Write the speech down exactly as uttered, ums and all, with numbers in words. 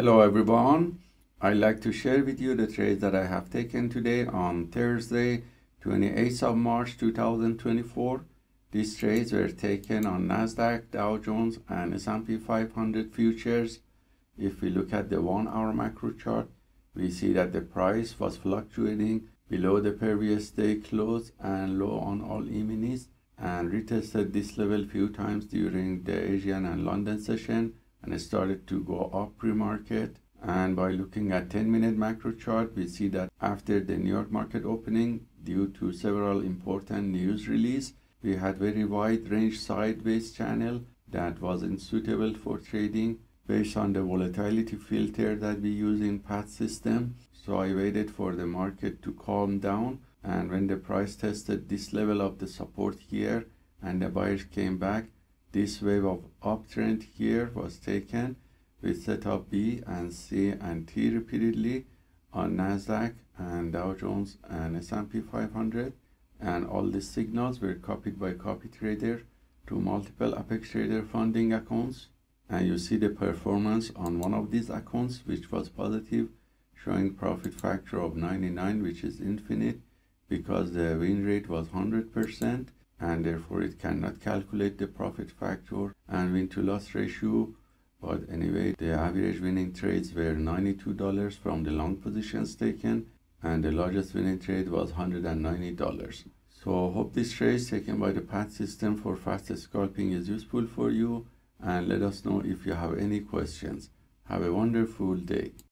Hello everyone, I'd like to share with you the trades that I have taken today on Thursday, twenty-eighth of March two thousand twenty-four. These trades were taken on Nasdaq, Dow Jones and S and P five hundred futures. If we look at the one hour macro chart, we see that the price was fluctuating below the previous day close and low on all E minis, and retested this level few times during the Asian and London session, and it started to go up pre-market. And by looking at ten minute macro chart, we see that after the New York market opening, due to several important news release, we had very wide range sideways channel that wasn't suitable for trading based on the volatility filter that we use in PAAT system. So I waited for the market to calm down, and when the price tested this level of the support here and the buyers came back, this wave of uptrend here was taken with setup B and C and T repeatedly on Nasdaq and Dow Jones and S and P five hundred, and all these signals were copied by copy trader to multiple Apex Trader funding accounts. And you see the performance on one of these accounts, which was positive, showing profit factor of ninety-nine, which is infinite because the win rate was one hundred percent, and therefore it cannot calculate the profit factor and win to loss ratio. But anyway, the average winning trades were ninety-two dollars from the long positions taken, and the largest winning trade was one hundred ninety dollars. So hope this trade taken by the PAAT system for fast scalping is useful for you, and let us know if you have any questions. Have a wonderful day.